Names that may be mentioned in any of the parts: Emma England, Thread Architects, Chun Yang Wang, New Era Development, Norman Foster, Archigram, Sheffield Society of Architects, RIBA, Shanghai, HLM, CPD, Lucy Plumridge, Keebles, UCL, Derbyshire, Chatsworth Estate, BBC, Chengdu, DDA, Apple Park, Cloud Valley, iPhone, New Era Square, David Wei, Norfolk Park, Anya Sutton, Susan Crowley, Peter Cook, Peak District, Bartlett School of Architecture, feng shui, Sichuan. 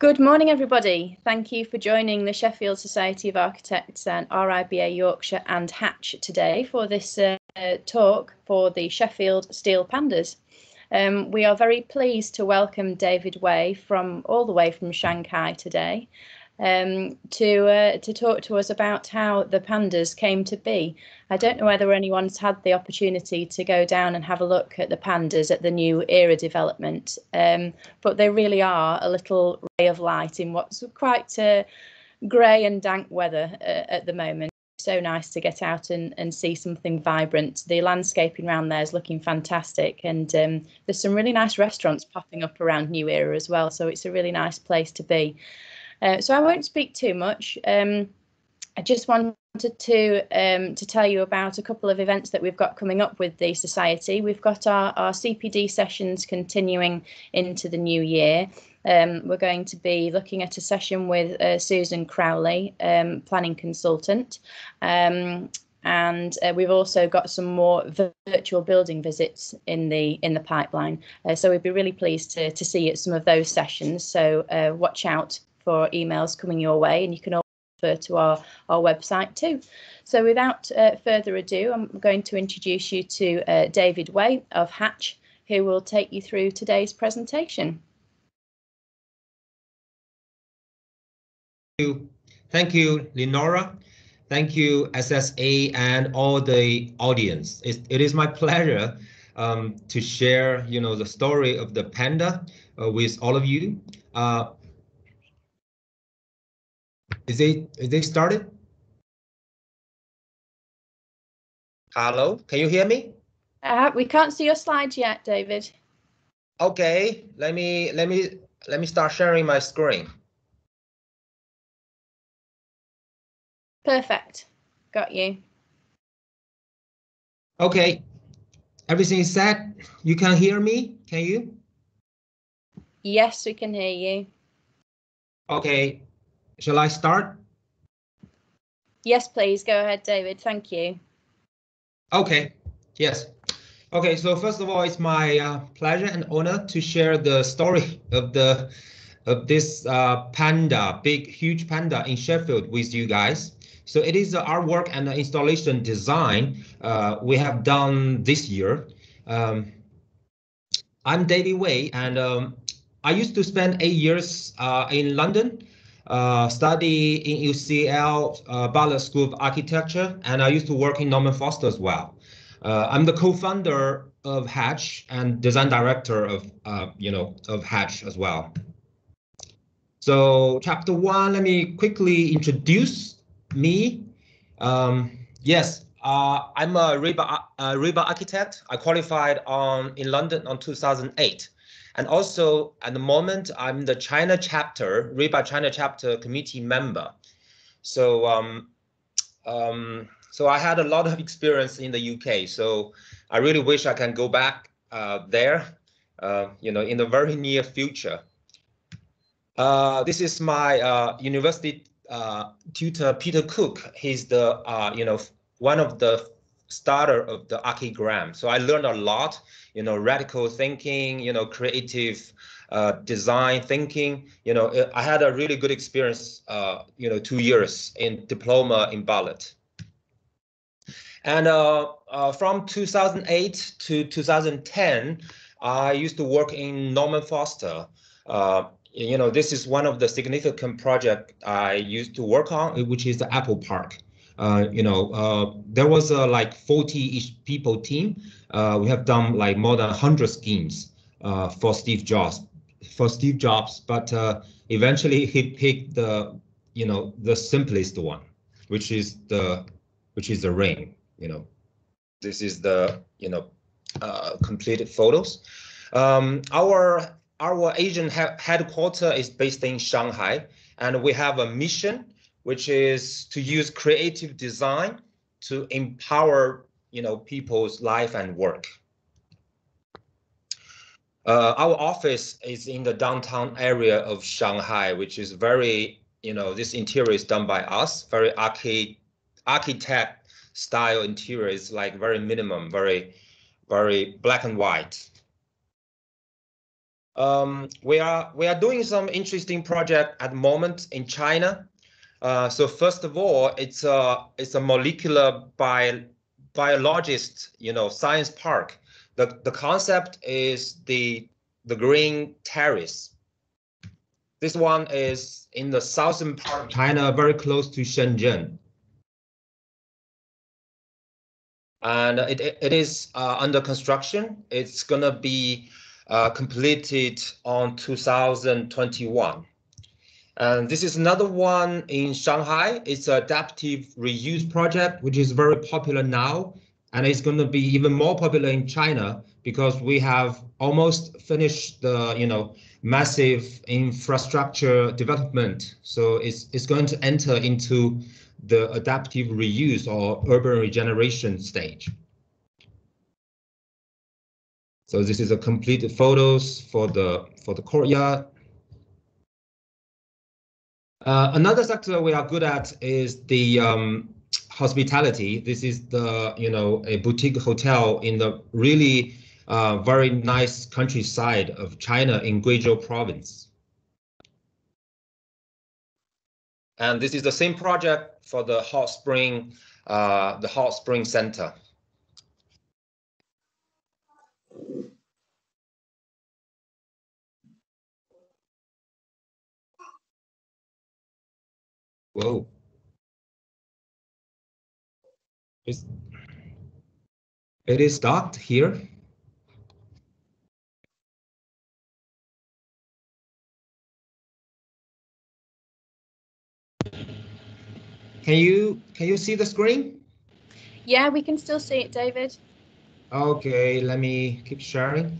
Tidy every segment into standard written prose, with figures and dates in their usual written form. Good morning, everybody. Thank you for joining the Sheffield Society of Architects and RIBA Yorkshire and Hatch today for this talk for the Sheffield Steel Pandas. We are very pleased to welcome David Wei from all the way from Shanghai today to talk to us about how the pandas came to be. I don't know whether anyone's had the opportunity to go down and have a look at the pandas at the New Era Development, but they really are a little ray of light in what's quite grey and dank weather at the moment. So nice to get out and see something vibrant. The landscaping around there is looking fantastic, and there's some really nice restaurants popping up around New Era as well, so it's a really nice place to be. So I won't speak too much. I just wanted to tell you about a couple of events that we've got coming up with the Society. We've got our CPD sessions continuing into the new year. We're going to be looking at a session with Susan Crowley, planning consultant. And we've also got some more virtual building visits in the pipeline. So we'd be really pleased to see you at some of those sessions. So watch out for emails coming your way, and you can always refer to our website too. So without further ado, I'm going to introduce you to David Wei of Hatch, who will take you through today's presentation. Thank you, Lenora. Thank you, SSA, and all the audience. It is my pleasure to share, the story of the panda with all of you. Is they started? Hello, can you hear me? We can't see your slides yet, David. Okay, let me start sharing my screen. Perfect, got you. Okay, everything is set. You can hear me, can you? Yes, we can hear you. Okay. Shall I start? Yes, please. Go ahead, David. Thank you. OK, yes. OK, so first of all, it's my pleasure and honor to share the story of this panda, big, huge panda in Sheffield with you guys. So it is the artwork and the installation design we have done this year. I'm David Wei, and I used to spend 8 years in London. Study in UCL, Bartlett School of Architecture, and I used to work in Norman Foster as well. I'm the co-founder of Hatch and design director of Hatch as well. So chapter one, let me quickly introduce me. I'm a RIBA architect. I qualified in London on 2008. And also, at the moment, I'm the China chapter, RIBA China chapter committee member. So, so I had a lot of experience in the UK. So I really wish I can go back there, in the very near future. This is my university tutor, Peter Cook. He's the, one of the starter of the Archigram. So I learned a lot, radical thinking, creative design thinking. I had a really good experience, 2 years in diploma in Bartlett. And from 2008 to 2010, I used to work in Norman Foster. This is one of the significant projects I used to work on, which is the Apple Park. There was like 40-ish people team. We have done like more than 100 schemes for Steve Jobs, but eventually he picked the simplest one, which is the rain. This is the completed photos. Our Asian headquarter is based in Shanghai, and we have a mission, which is to use creative design to empower, people's life and work. Our office is in the downtown area of Shanghai, which is very, this interior is done by us, very architect style interior. It's like very minimum, very, very black and white. We are doing some interesting project at the moment in China. So first of all, it's a molecular biologist, science park. The concept is the green terrace. This one is in the southern part of China, very close to Shenzhen. And it is under construction. It's going to be completed on 2021. And this is another one in Shanghai. It's an adaptive reuse project, which is very popular now. And it's going to be even more popular in China because we have almost finished the, massive infrastructure development. So it's going to enter into the adaptive reuse or urban regeneration stage. So this is a complete photos for the courtyard. Another sector we are good at is the hospitality. This is the a boutique hotel in the really very nice countryside of China in Guizhou Province. And this is the same project for the hot spring center. Whoa. It is stopped here. Can you see the screen? Yeah, we can still see it, David. Okay, let me keep sharing.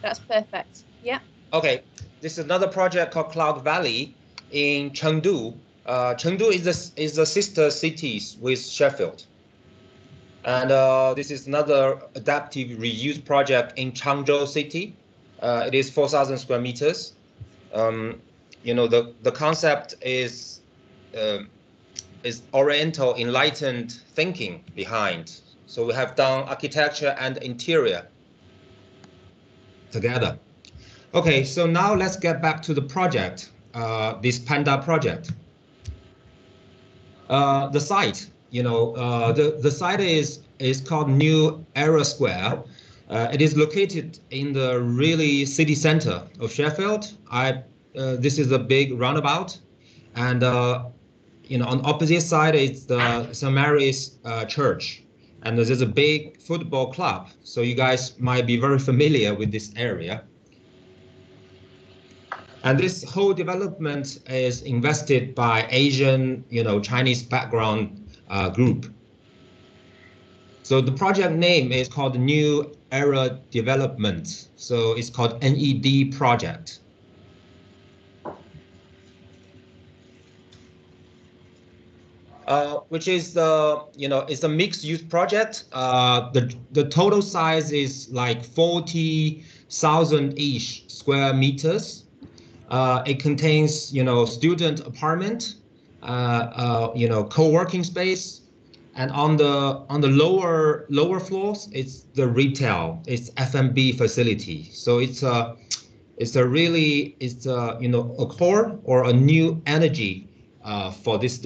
That's perfect. Yeah. Okay, this is another project called Cloud Valley in Chengdu. Chengdu is the sister cities with Sheffield, and this is another adaptive reuse project in Changzhou City. It is 4,000 square meters. The concept is Oriental enlightened thinking behind. So we have done architecture and interior together. Okay, so now let's get back to the project, this Panda project. The site, the site is called New Era Square. It is located in the really city center of Sheffield. This is a big roundabout, and on opposite side is the St. Mary's church, and there's a big football club. So you guys might be very familiar with this area. And this whole development is invested by Asian, Chinese background group. So the project name is called New Era Development. So it's called NED Project. Which is the it's a mixed-use project. The total size is like 40,000-ish square meters. It contains student apartment, co-working space, and on the lower floors it's the retail, it's F&B facility. So it's a core or a new energy for this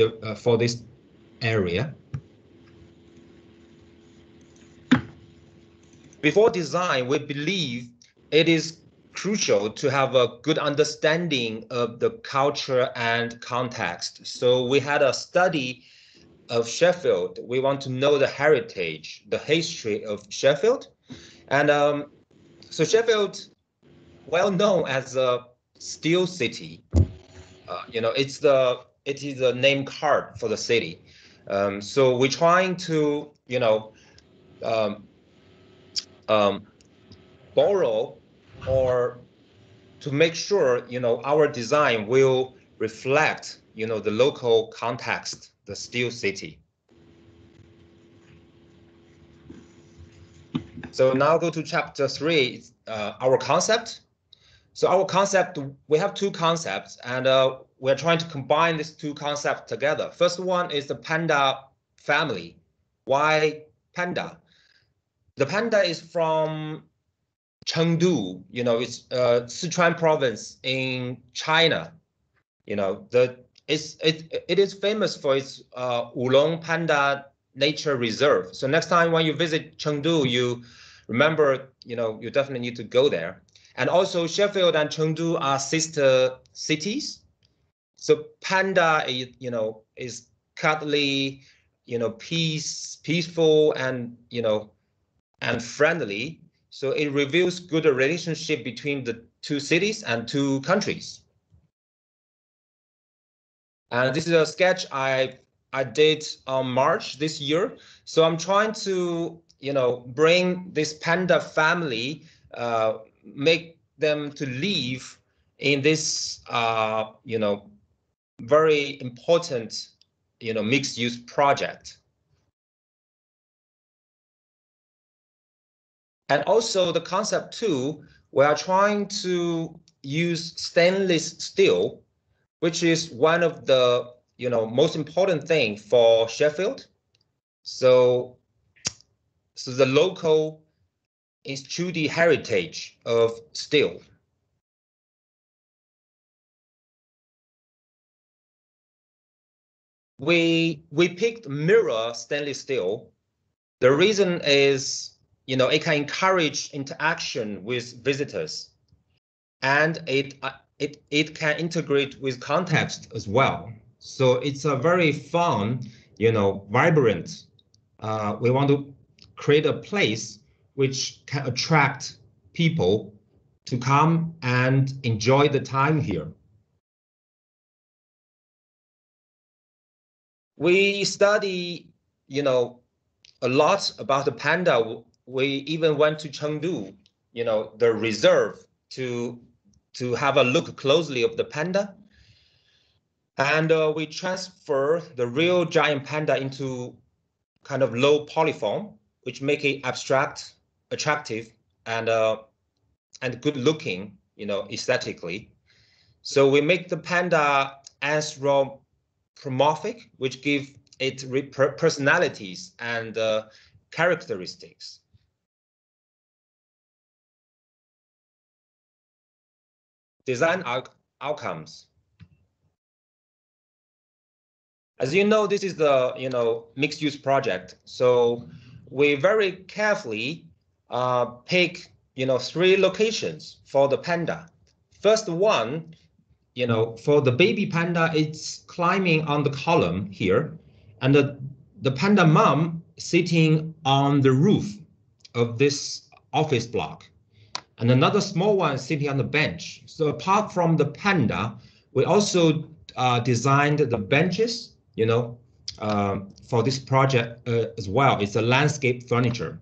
area. Before design, we believe it is crucial to have a good understanding of the culture and context. So we had a study of Sheffield. We want to know the heritage, the history of Sheffield. And so Sheffield, well known as a steel city, it is a name card for the city. So we're trying to, borrow or to make sure, our design will reflect, the local context, the steel city. So now go to chapter 3, our concept. So our concept, we have two concepts, and we're trying to combine these two concepts together. First one is the panda family. Why panda? The panda is from Chengdu, you know, it's Sichuan province in China. You know, it is famous for its Wulong Panda Nature Reserve. So next time when you visit Chengdu, you remember, you know, you definitely need to go there. And also Sheffield and Chengdu are sister cities. So panda, you know, is cuddly, you know, peaceful and, you know, and friendly. So it reveals good relationship between the two cities and two countries. And this is a sketch I did on March this year. So I'm trying to, you know, bring this panda family, make them to live in this, you know, very important, you know, mixed use project. And also the concept too, we are trying to use stainless steel, which is one of the, you know, most important thing for Sheffield. So the local is through the heritage of steel. We picked mirror stainless steel. The reason is, you know, it can encourage interaction with visitors, and it can integrate with context as well. So it's a very fun, you know, vibrant. We want to create a place which can attract people to come and enjoy the time here. We study, you know, a lot about the panda. We even went to Chengdu, you know, the reserve, to have a look closely of the panda. And we transfer the real giant panda into kind of low polyform, which make it abstract, attractive, and good looking, you know, aesthetically. So we make the panda anthropomorphic, which give it personalities and characteristics. Design outcomes. As you know, this is the, you know, mixed use project. So we very carefully pick, you know, 3 locations for the panda. First one, you know, for the baby panda, it's climbing on the column here, and the panda mom sitting on the roof of this office block, and another small one sitting on the bench. So apart from the panda, we also designed the benches, you know, for this project as well. It's a landscape furniture.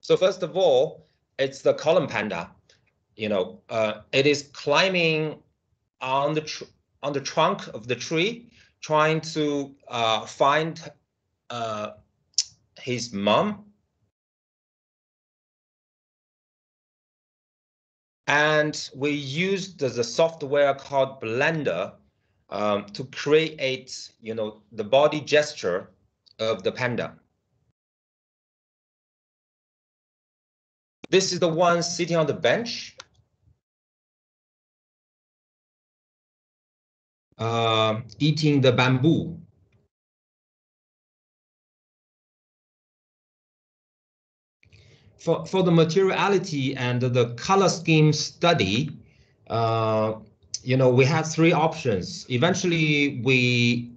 So first of all, it's the column panda. You know, it is climbing on the trunk of the tree, trying to find his mom. And we used the software called Blender to create, you know, the body gesture of the panda. This is the one sitting on the bench. Eating the bamboo. For the materiality and the color scheme study, you know, we had 3 options. Eventually, we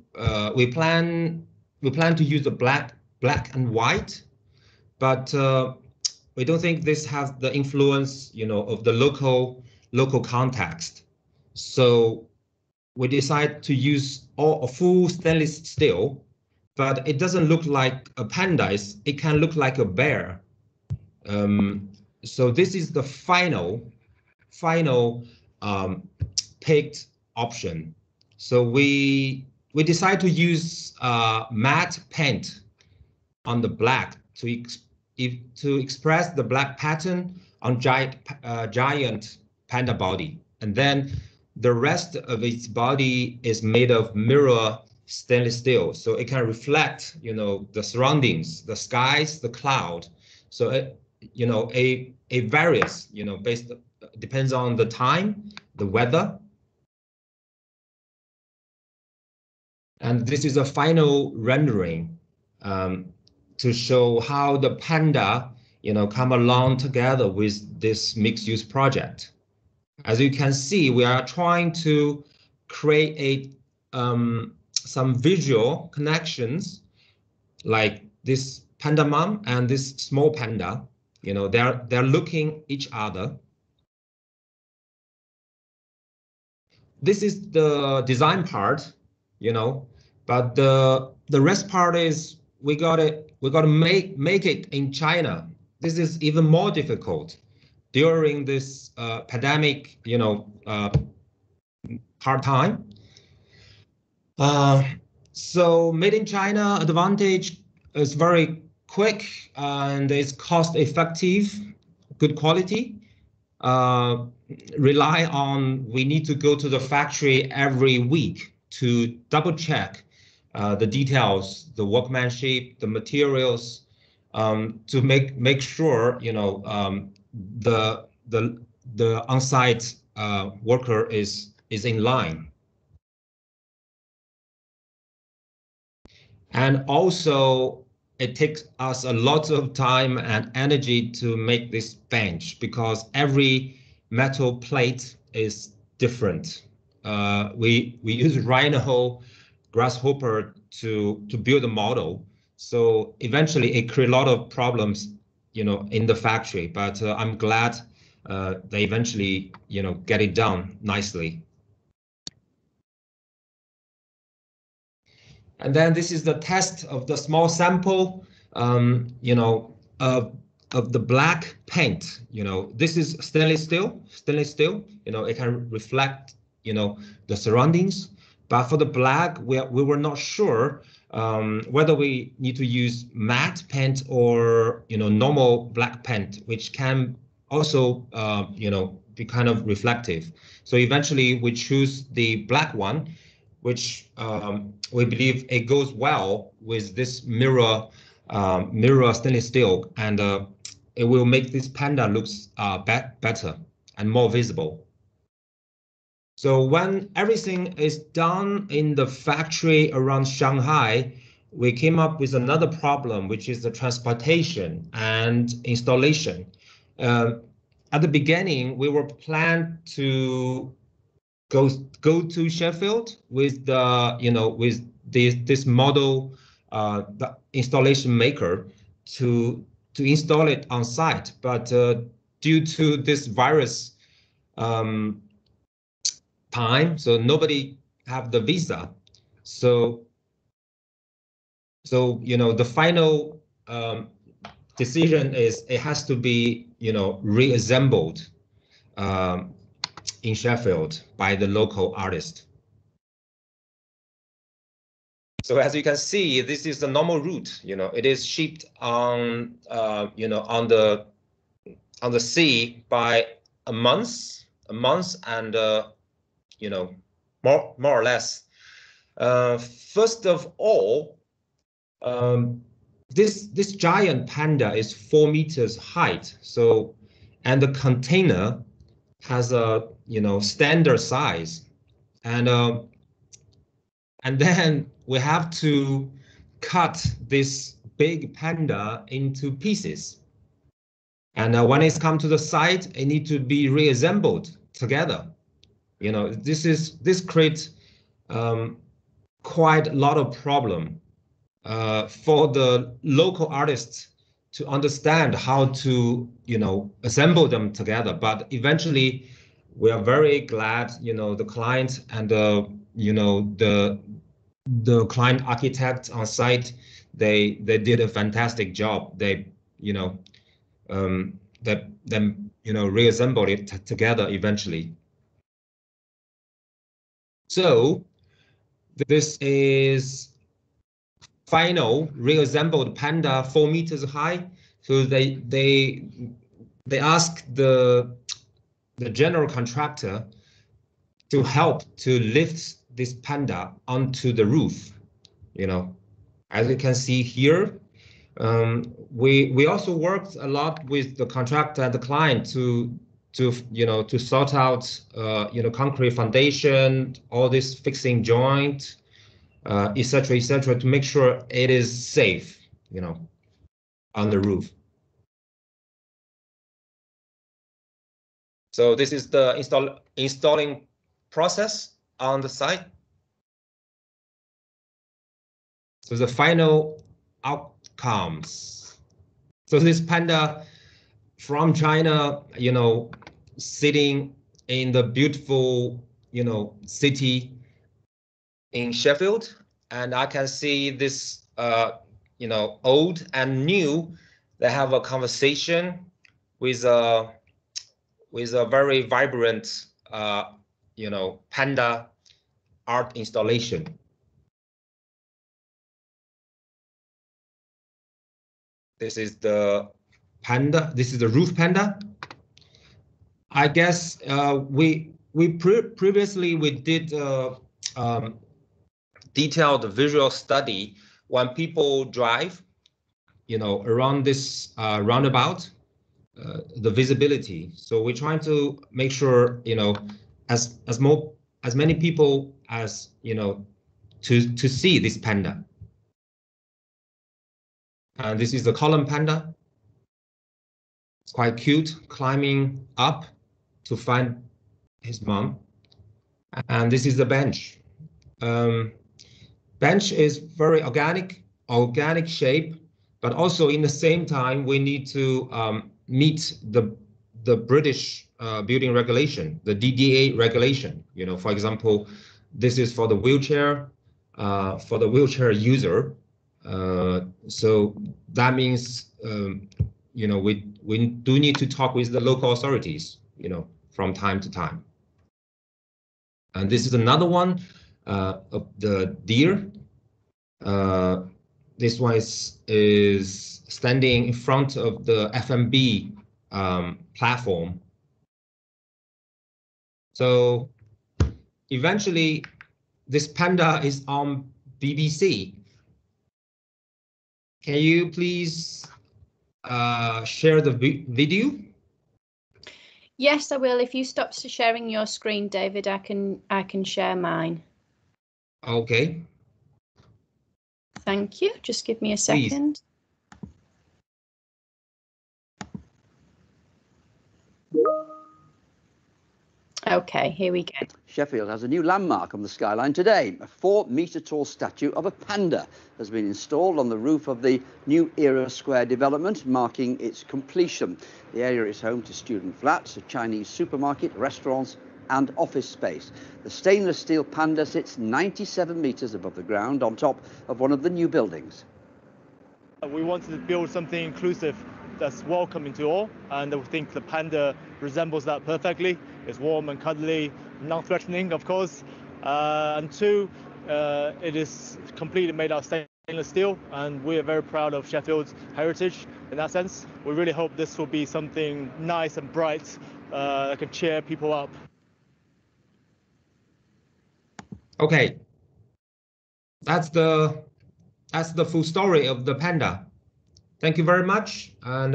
plan to use the black and white, but we don't think this has the influence, you know, of the local context. So we decide to use a full stainless steel, but it doesn't look like a panda. It can look like a bear. So this is the final picked option. So we decide to use matte paint on the black to express the black pattern on giant panda body, and then the rest of its body is made of mirror stainless steel, so it can reflect, you know, the surroundings, the skies, the cloud, So you know, it varies, you know, based, depends on the time, the weather. And this is a final rendering to show how the panda, you know, come along together with this mixed-use project. As you can see, we are trying to create some visual connections, like this panda mom and this small panda. You know, they're looking each other. This is the design part, you know, but the rest part is we gotta make it in China. This is even more difficult during this pandemic, you know, hard time. So made in China advantage is very quick and it's cost effective, good quality. Rely on, we need to go to the factory every week to double check the details, the workmanship, the materials, to make sure, you know, the on-site worker is in line. And also, it takes us a lot of time and energy to make this bench because every metal plate is different. We use Rhino Grasshopper to build a model. So eventually it created a lot of problems, you know, in the factory, but I'm glad they eventually, you know, get it done nicely. And then this is the test of the small sample, you know, of the black paint. You know, this is stainless steel, you know, it can reflect, you know, the surroundings. But for the black, we were not sure whether we need to use matte paint or, you know, normal black paint, which can also, you know, be kind of reflective. So eventually we choose the black one, which we believe it goes well with this mirror stainless steel, and it will make this panda looks better and more visible. So when everything is done in the factory around Shanghai, we came up with another problem, which is the transportation and installation. At the beginning, we were planned to go to Sheffield with the, you know, with this model, the installation maker to install it on site. But due to this virus time, so nobody have the visa. So you know, the final decision is it has to be, you know, reassembled in Sheffield by the local artist. So as you can see, this is the normal route. You know, it is shipped on, you know, on the sea by a month, and you know, more or less. First of all, this giant panda is 4 meters height. So, and the container has a, you know, standard size, and then we have to cut this big panda into pieces, and when it's come to the site, it needs to be reassembled together. You know, this creates quite a lot of problem for the local artists to understand how to, you know, assemble them together. But eventually, we are very glad, you know, the client and you know, the client architect on site, they did a fantastic job. They, you know, they you know, reassembled it together eventually. So this is final reassembled panda, 4 meters high. So they ask the general contractor to help to lift this panda onto the roof. You know, as you can see here, We also worked a lot with the contractor and the client to sort out concrete foundation, all this fixing joint, et cetera, to make sure it is safe, on the roof. So this is the installing process on the site. So the final outcomes. So this panda from China, sitting in the beautiful, city in Sheffield, and I can see this, old and new. They have a conversation with a very vibrant, panda art installation. This is the panda. This is the roof panda. I guess we previously did detailed visual study when people drive, around this roundabout, the visibility. So we're trying to make sure, as many people as to see this panda. And this is the column panda. It's quite cute, climbing up to find his mom. And this is the bench. Bench is very organic shape, but also in the same time, we need to meet the British building regulation, the DDA regulation. For example, this is for the wheelchair, user. So that means, we do need to talk with the local authorities, from time to time. And this is another one of the deer. This one is standing in front of the FMB platform. So eventually, this panda is on BBC. Can you please share the video? Yes, I will. If you stop sharing your screen, David, I can share mine. OK. Thank you. Just give me a second. Please. OK, here we go. Sheffield has a new landmark on the skyline today. A 4-metre-tall statue of a panda has been installed on the roof of the New Era Square development, marking its completion. The area is home to student flats, a Chinese supermarket, restaurants and office space. The stainless steel panda sits 97 metres above the ground on top of one of the new buildings. We wanted to build something inclusive that's welcoming to all, and we think the panda resembles that perfectly. It's warm and cuddly, non-threatening, of course. And two, it is completely made out of stainless steel, and we are very proud of Sheffield's heritage in that sense. We really hope this will be something nice and bright that can cheer people up. Okay, that's the full story of the panda. Thank you very much, and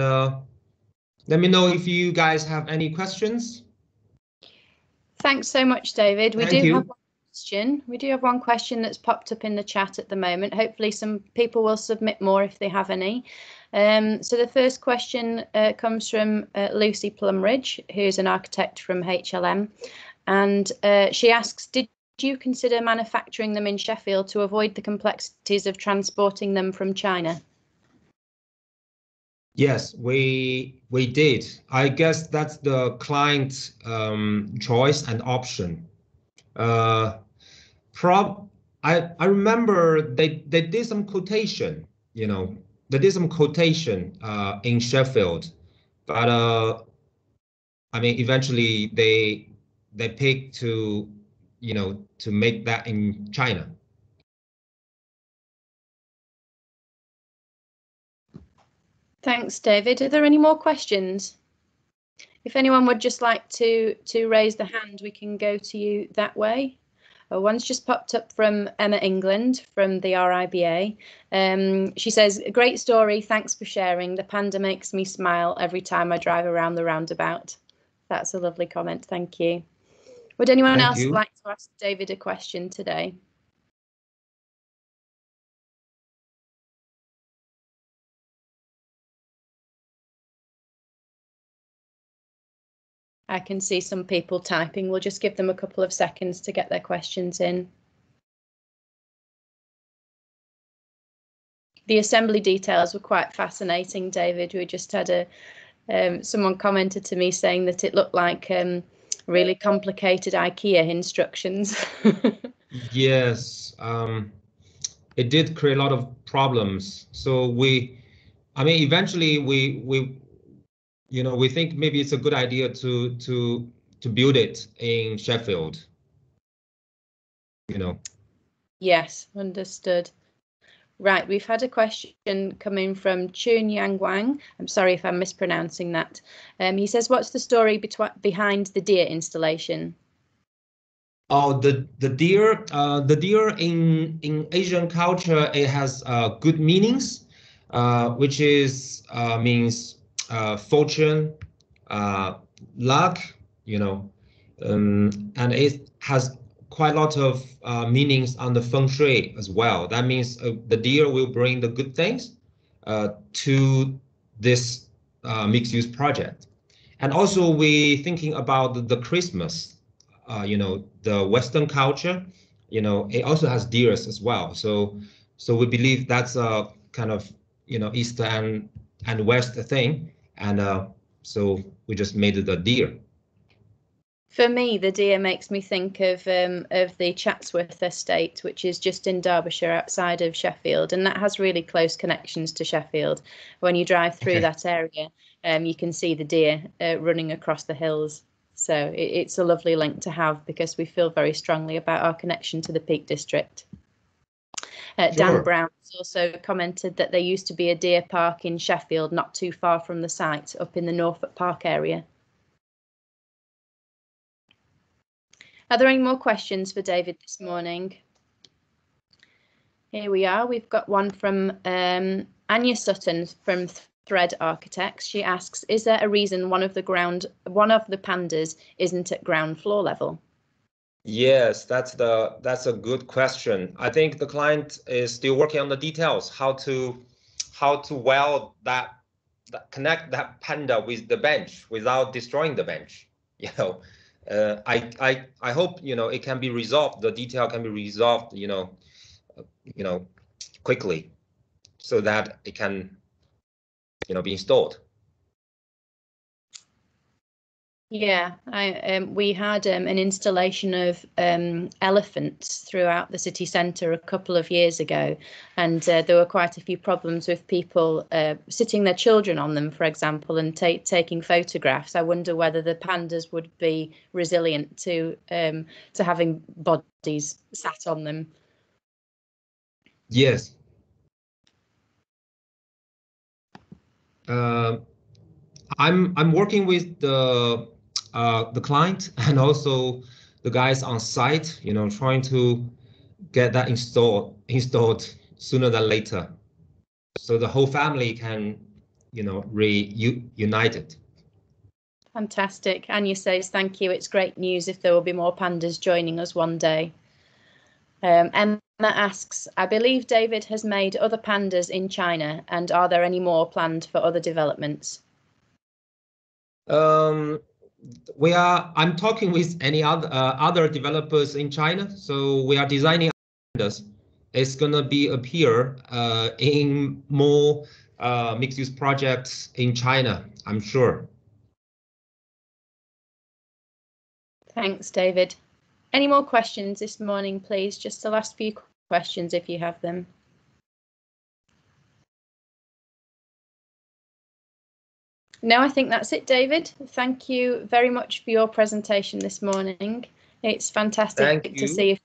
let me know if you guys have any questions. Thanks so much, David. We do have one question that's popped up in the chat at the moment. Hopefully some people will submit more if they have any. So the first question comes from Lucy Plumridge, who's an architect from HLM. And she asks, did you consider manufacturing them in Sheffield to avoid the complexities of transporting them from China? Yes, we did. I guess that's the client's choice and option. I remember they did some quotation, in Sheffield, but I mean eventually they picked to to make that in China. Thanks, David. Are there any more questions? If anyone would just like to raise the hand, we can go to you that way. One's just popped up from Emma England from the RIBA. She says, great story. Thanks for sharing. The panda makes me smile every time I drive around the roundabout. That's a lovely comment. Thank you. Would anyone else like to ask David a question today? I can see some people typing. We'll just give them a couple of seconds to get their questions in. The assembly details were quite fascinating, David. We just had a someone commented to me saying that it looked like really complicated IKEA instructions. Yes, it did create a lot of problems. So eventually we think maybe it's a good idea to build it in Sheffield. Yes, understood. Right, we've had a question coming from Chun Yang Wang. I'm sorry if I'm mispronouncing that. He says, what's the story behind the deer installation? Oh, the deer in Asian culture, it has good meanings, which is means fortune, luck, and it has quite a lot of meanings on the feng shui as well. That means the deer will bring the good things to this mixed-use project. And also we thinking about the Christmas, the Western culture, it also has deers as well. So we believe that's a kind of, East and West thing. And so we just made it a deer. For me, the deer makes me think of the Chatsworth estate, which is just in Derbyshire outside of Sheffield, and that has really close connections to Sheffield. When you drive through that area, you can see the deer running across the hills. So it's a lovely link to have because we feel very strongly about our connection to the Peak District. Dan Brown also commented that there used to be a deer park in Sheffield, not too far from the site, up in the Norfolk Park area. Are there any more questions for David this morning? Here we are. We've got one from Anya Sutton from Thread Architects. She asks, is there a reason one of the pandas isn't at ground floor level? Yes, that's a good question. I think the client is still working on the details, how to weld that connect that panda with the bench without destroying the bench. I hope it can be resolved. The detail can be resolved, quickly, so that it can, be installed. Yeah, we had an installation of elephants throughout the city centre a couple of years ago, and there were quite a few problems with people sitting their children on them, for example, and taking photographs. I wonder whether the pandas would be resilient to having bodies sat on them. Yes. I'm working with the client and also the guys on site, trying to get that installed sooner than later, so the whole family can, reunite it. Fantastic. Anya says thank you. It's great news if there will be more pandas joining us one day. Emma asks, I believe David has made other pandas in China, and are there any more planned for other developments? I'm talking with any other developers in China, so we are designing pandas. It's gonna appear in more mixed-use projects in China, I'm sure. Thanks, David. Any more questions this morning, please? Just the last few questions if you have them. No, I think that's it, David. Thank you very much for your presentation this morning. It's fantastic to see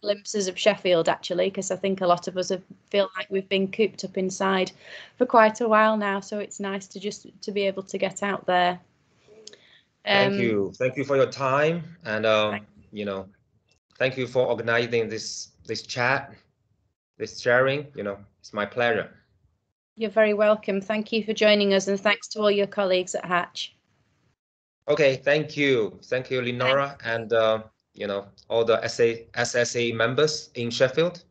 glimpses of Sheffield, actually, because I think a lot of us feel like we've been cooped up inside for quite a while now. So it's nice to just be able to get out there. Thank you. Thank you for your time. And, Thank you for organizing this chat, this sharing. You know, it's my pleasure. You're very welcome. Thank you for joining us, and thanks to all your colleagues at Hatch. Okay, thank you. Thank you, Lenora, and you know, all the SSA members in Sheffield.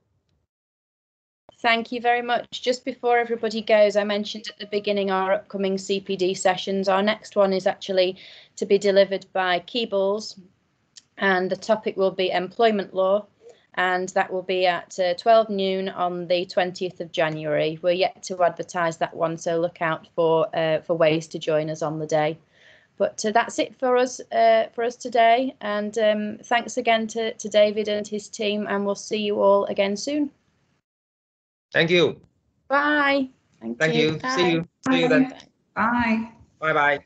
Thank you very much. Just before everybody goes, I mentioned at the beginning our upcoming CPD sessions. Our next one is actually to be delivered by Keebles, and the topic will be employment law, and that will be at 12 noon on the 20th of January. We're yet to advertise that one, so look out for ways to join us on the day. But that's it for us today, and thanks again to David and his team, and we'll see you all again soon. Thank you. Bye. Thank you. Bye. See you. See you then. Bye. Bye-bye.